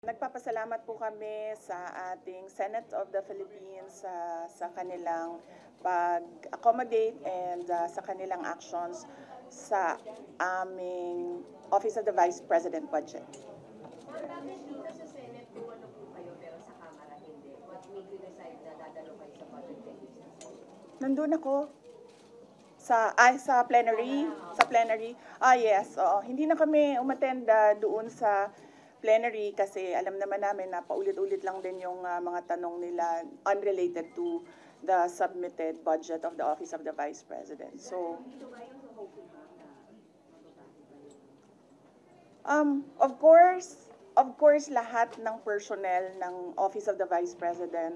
Nagpapasalamat po kami sa ating Senate of the Philippines sa kanilang pag-accommodate and sa kanilang actions sa aming Office of the Vice President budget. Ma'am, bakit dito sa Senate dumalo po kayo pero sa Kamara hindi? What made you decide na dadalo kayo sa budget deficit? Nandun ako sa plenary. Yes, oo. Hindi na kami umatenda doon sa plenary kasi alam naman namin na paulit-ulit lang din yung mga tanong nila unrelated to the submitted budget of the Office of the Vice President. So, of course, lahat ng personnel ng Office of the Vice President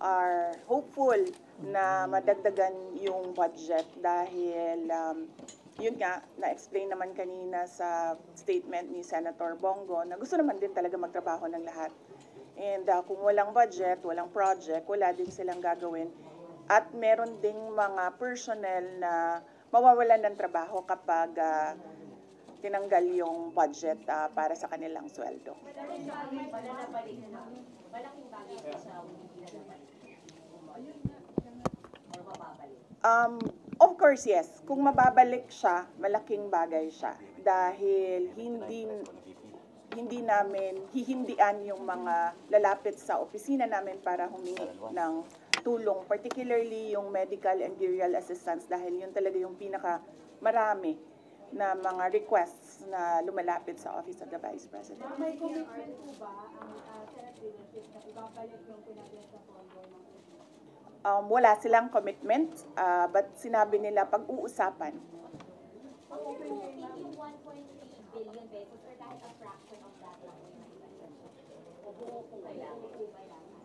are hopeful na madagdagan yung budget dahil yun nga, na-explain naman kanina sa statement ni Senator Bonggo na gusto naman din talaga magtrabaho ng lahat. And kung walang budget, walang project, wala din silang gagawin. At meron ding mga personnel na mawawalan ng trabaho kapag tinanggal yung budget para sa kanilang sweldo. Of course, yes. Kung mababalik siya, malaking bagay siya. Dahil hindi namin hihindian yung mga lalapit sa opisina namin para humingi ng tulong. Particularly yung medical and burial assistance dahil yun talaga yung pinakamarami na mga requests na lumalapit sa Office of the Vice President. May commitment po ba ang Senate leadership na ibabalik yung pinaglas sa Congress? Wala silang commitment, but sinabi nila pag-uusapan.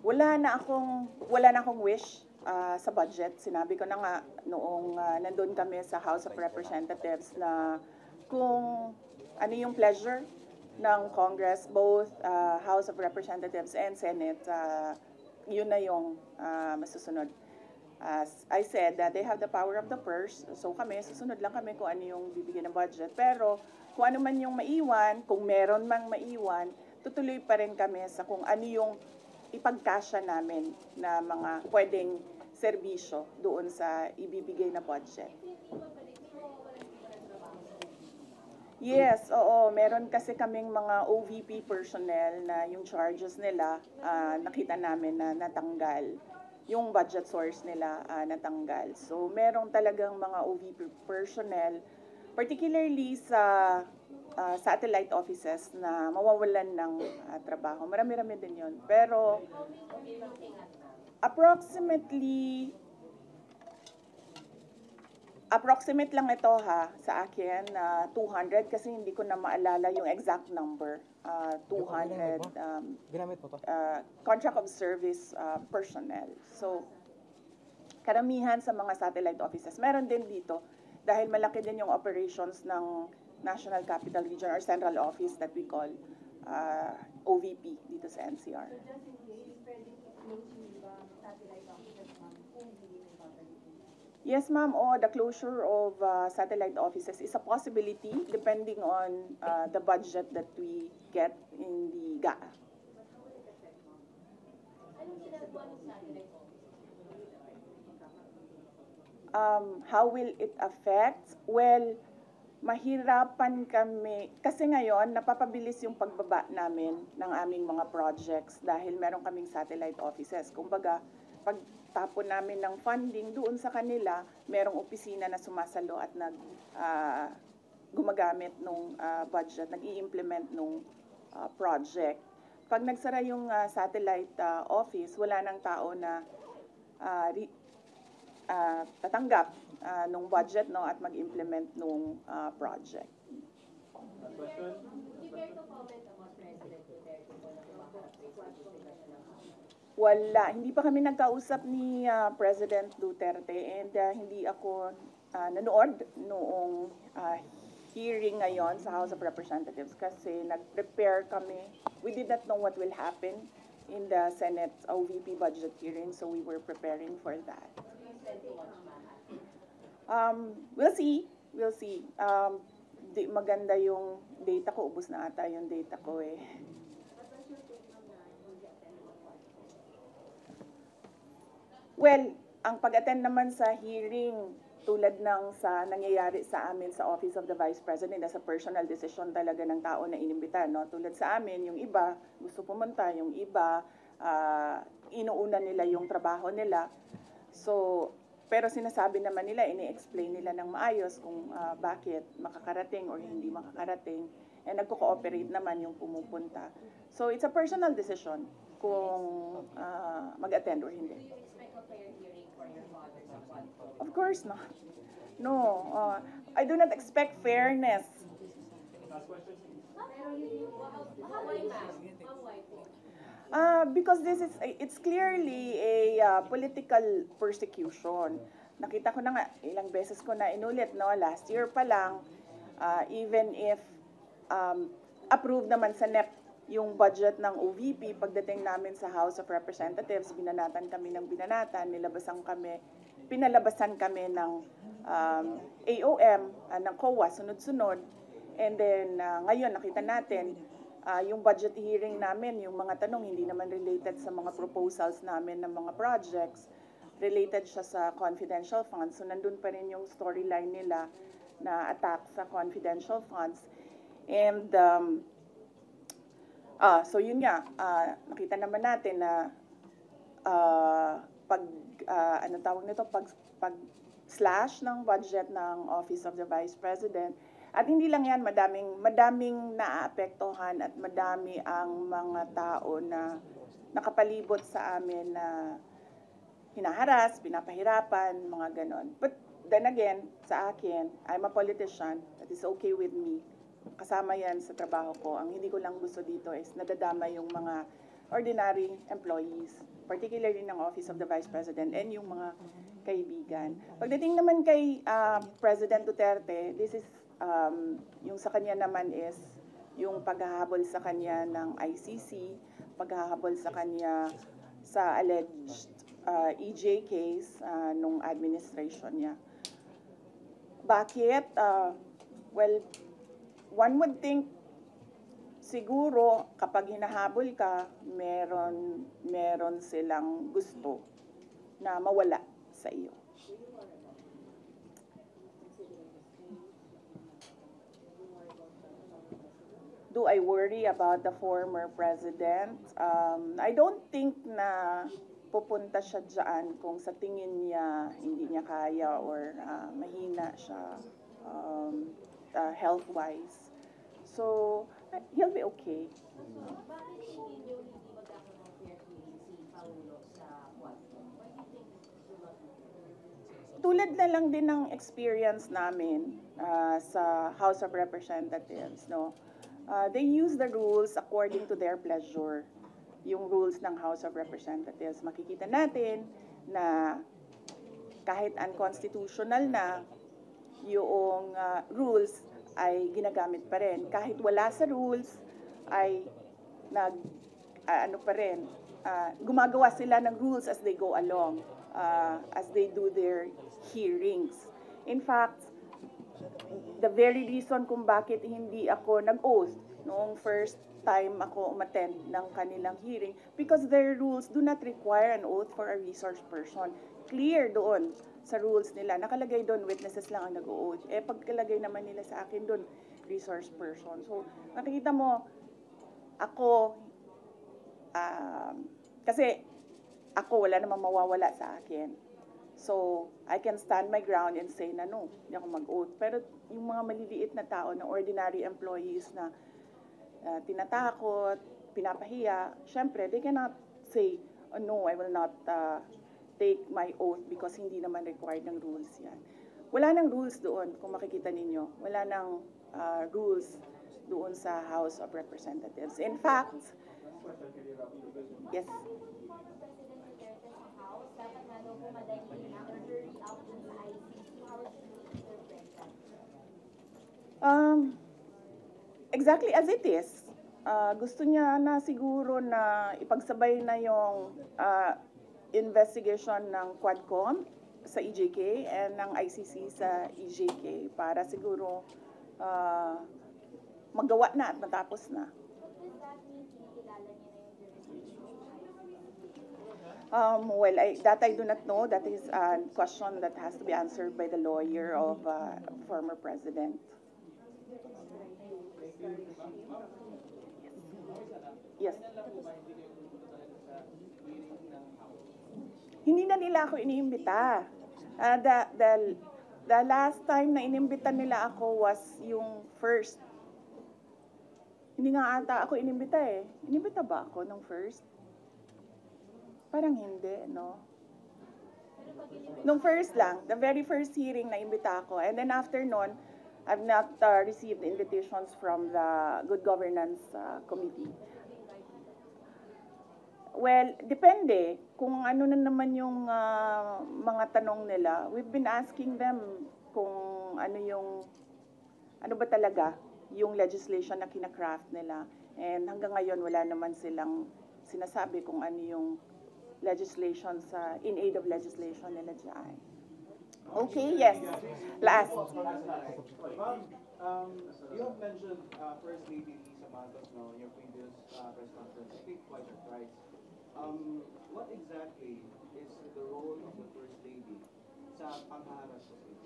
Wala na akong wish sa budget. Sinabi ko na nga noong nandun kami sa House of Representatives na kung ano yung pleasure ng Congress, both House of Representatives and Senate, yun na yung masusunod. As I said, they have the power of the purse. So kami, susunod lang kami kung ano yung bibigyan ng budget. Pero kung ano man yung maiwan, kung meron mang maiwan, tutuloy pa rin kami sa kung ano yung ipagkasya namin na mga pwedeng serbisyo doon sa ibibigay na budget. Yes, oo. Meron kasi kaming mga OVP personnel na yung charges nila, nakita namin na natanggal. Yung budget source nila natanggal. So, meron talagang mga OVP personnel, particularly sa satellite offices na mawawalan ng trabaho. Marami-rami din yun. Pero, approximate lang ito sa akin na 200 kasi hindi ko na maalala yung exact number. 200 contract of service personnel. So, karamihan sa mga satellite offices. Meron din dito dahil malaki din yung operations ng National Capital Region or Central Office that we call OVP dito sa NCR. So, just in case, pwede i-mention ba satellite offices kung hindi may babalik? Yes, ma'am. The closure of satellite offices is a possibility depending on the budget that we get in the GAA. How will it affect? Well, mahirapan kami. Kasi ngayon, napapabilis yung pagbaba namin ng aming mga projects dahil meron kaming satellite offices. Kumbaga, pagtapon namin ng funding doon sa kanila, merong opisina na sumasalo at gumagamit ng budget, nag-i-implement ng project. Pag nagsara yung satellite office, wala nang tao na tatanggap ng budget at mag-implement ng project. Wala. Hindi pa kami nagkausap ni President Duterte and hindi ako nanood noong hearing ngayon sa House of Representatives kasi nag-prepare kami. We did not know what will happen in the Senate's OVP budget hearing, so we were preparing for that. We'll see. We'll see. Maganda yung data ko. Ubus na ata yung data ko eh. Well, ang pag-attend naman sa hearing, tulad ng sa nangyayari sa amin sa Office of the Vice President, nasa personal decision talaga ng tao na inimbita. No? Tulad sa amin, yung iba gusto pumunta, yung iba inuuna nila yung trabaho nila. So, pero sinasabi naman nila, ini-explain nila ng maayos kung bakit makakarating or hindi makakarating. And nagko-cooperate naman yung pumupunta. So, it's a personal decision kung mag-attend or hindi. Of course not. No, I do not expect fairness. Because it's clearly a political persecution. Nakita ko na nga, ilang beses ko na inulit, no? Last year pa lang, even if approved naman sa NEC yung budget ng OVP, pagdating namin sa House of Representatives, binanatan kami ng binanatan, pinalabasan kami ng AOM, ng COA, sunod-sunod. And then, ngayon, nakita natin, yung budget hearing namin, yung mga tanong, hindi naman related sa mga proposals namin ng mga projects, related siya sa confidential funds. So, nandun pa rin yung storyline nila na attack sa confidential funds. And, so yun nga, nakita naman natin na pag-slash ng budget ng Office of the Vice President. At hindi lang yan, madaming naaapektuhan at madami ang mga tao na nakapalibot sa amin na hinaharas, pinapahirapan, mga ganon. But then again, sa akin, I'm a politician, that is okay with me. Kasama yan sa trabaho ko. Ang hindi ko lang gusto dito is nadadama yung mga ordinary employees, particularly ng Office of the Vice President and yung mga kaibigan. Pagdating naman kay President Duterte, this is, yung sa kanya naman is yung paghahabol sa kanya ng ICC, paghahabol sa kanya sa alleged EJ case nung administration niya. Bakit? Well, one would think, siguro, kapag hinahabol ka, meron silang gusto na mawala sa iyo. Do I worry about the former president? I don't think na pupunta siya dyan kung sa tingin niya hindi niya kaya or mahina siya health-wise. So, he'll be okay. Bakit hindi niyo hindi magkakaroon ng fair hearing si Paolo sa Quadcom? Why do you think? Tulad na lang din ng experience namin sa House of Representatives, no? They use the rules according to their pleasure. Yung rules ng House of Representatives. Makikita natin na kahit unconstitutional na yung rules, ay ginagamit pa rin. Kahit wala sa rules, ay gumagawa sila ng rules as they go along, as they do their hearings. In fact, the very reason kung bakit hindi ako nag-oath noong first time ako umattend ng kanilang hearing, because their rules do not require an oath for a resource person. Clear doon sa rules nila. Nakalagay doon, witnesses lang ang nag-o-oath. Eh, pagkalagay naman nila sa akin doon, resource person. So, nakikita mo, ako, kasi ako, wala namang mawawala sa akin. So, I can stand my ground and say na no, hindi ako mag-oath. Pero yung mga maliliit na tao, na ordinary employees na tinatakot, pinapahiya, syempre, they cannot say, oh, no, I will not take my oath because hindi naman required ng rules yan. Wala nang rules doon, kung makikita ninyo. Wala nang rules doon sa House of Representatives. In fact, yes. Exactly as it is. Gusto niya na siguro na ipagsabay na yung investigation ng Quadcom sa EJK and ng ICC sa EJK para siguro magawa na at matapos na. Well, that I do not know. That is a question that has to be answered by the lawyer of former president. Yes. Hindi na nila ako inimbita. The last time na inimbita nila ako was yung first. Hindi nga ata ako inimbita eh. Inimbita ba ako nung first? Parang hindi, no? Nung first lang, the very first hearing na imbita ako. And then after nun, I've not received invitations from the Good Governance Committee. Well, depende kung ano na naman yung mga tanong nila. We've been asking them kung ano yung, ano ba talaga yung legislation na kinakraft nila. And hanggang ngayon, wala naman silang sinasabi kung ano yung legislation sa in aid of legislation nila dyan. Okay, yes. Last. You have mentioned First Lady Lisa Marcos in your previous press conference, I think quite right. What exactly is the role of the First Lady sa pangharap sa ito?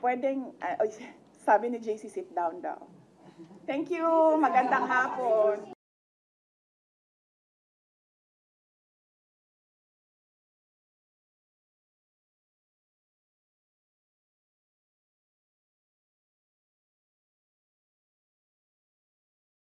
Pwedeng, sabi ni JC, sit down daw. Thank you. Magandang hapon.